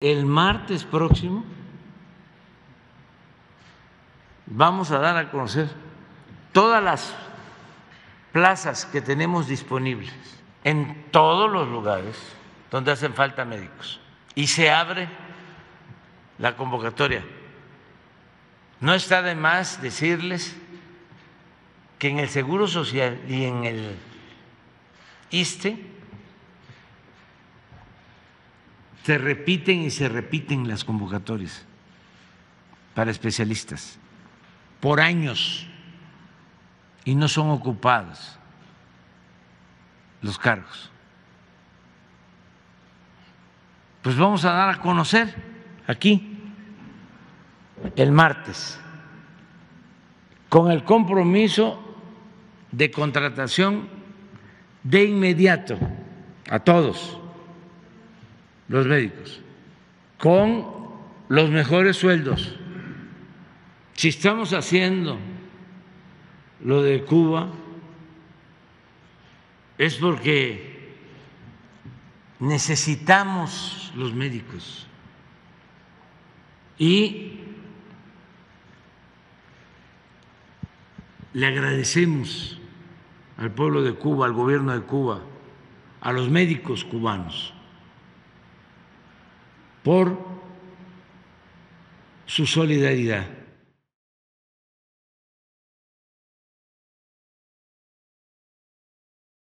El martes próximo vamos a dar a conocer todas las plazas que tenemos disponibles en todos los lugares donde hacen falta médicos y se abre la convocatoria. No está de más decirles que en el Seguro Social y en el ISSSTE se repiten y se repiten las convocatorias para especialistas por años y no son ocupados los cargos. Pues vamos a dar a conocer aquí el martes con el compromiso de contratación de inmediato a todos los médicos, con los mejores sueldos. Si estamos haciendo lo de Cuba es porque necesitamos los médicos y le agradecemos al pueblo de Cuba, al gobierno de Cuba, a los médicos cubanos por su solidaridad.